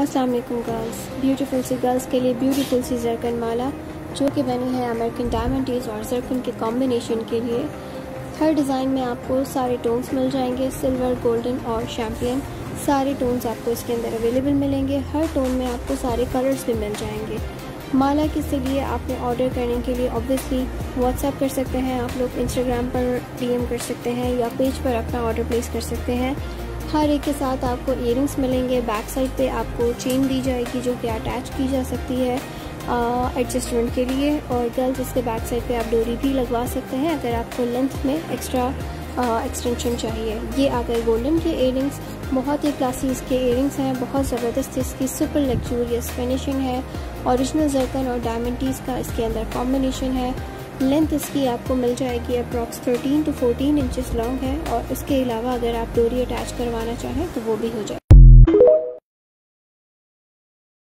अस्सलाम वालेकुम girls. Beautiful सी girls के लिए ब्यूटीफुल सी जरकन माला जो कि बनी है अमेरिकन डायमंड्स और जरकन के कॉम्बिनेशन के लिए। हर डिज़ाइन में आपको सारे टोन्स मिल जाएंगे, सिल्वर, गोल्डन और शैम्पेन, सारे टोन्स आपको इसके अंदर अवेलेबल मिलेंगे। हर टोन में आपको सारे कलर्स भी मिल जाएंगे। माला किसके लिए आपने ऑर्डर करने के लिए ऑब्वियसली व्हाट्सएप कर सकते हैं, आप लोग इंस्टाग्राम पर डीएम कर सकते हैं या पेज पर अपना ऑर्डर प्लेस कर सकते हैं। हर एक के साथ आपको ईयरिंग्स मिलेंगे, बैक साइड पे आपको चेन दी जाएगी जो कि अटैच की जा सकती है एडजस्टमेंट के लिए। और गर्ल्स इसके बैक साइड पे आप डोरी भी लगवा सकते हैं अगर आपको लेंथ में एक्स्ट्रा एक्सटेंशन चाहिए। ये आ गए गोल्डन के ईयरिंग्स, बहुत ही क्लासी इसके ईयरिंग्स हैं, बहुत ज़बरदस्त इसकी सुपर लग्जूरियस फिनिशिंग है। ओरिजिनल जरकन और डायमंड्स का इसके अंदर कॉम्बिनेशन है। लेंथ इसकी आपको मिल जाएगी अप्रॉक्स 13 to 14 इंचेस लॉन्ग है और इसके अलावा अगर आप डोरी अटैच करवाना चाहें तो वो भी हो जाएगी।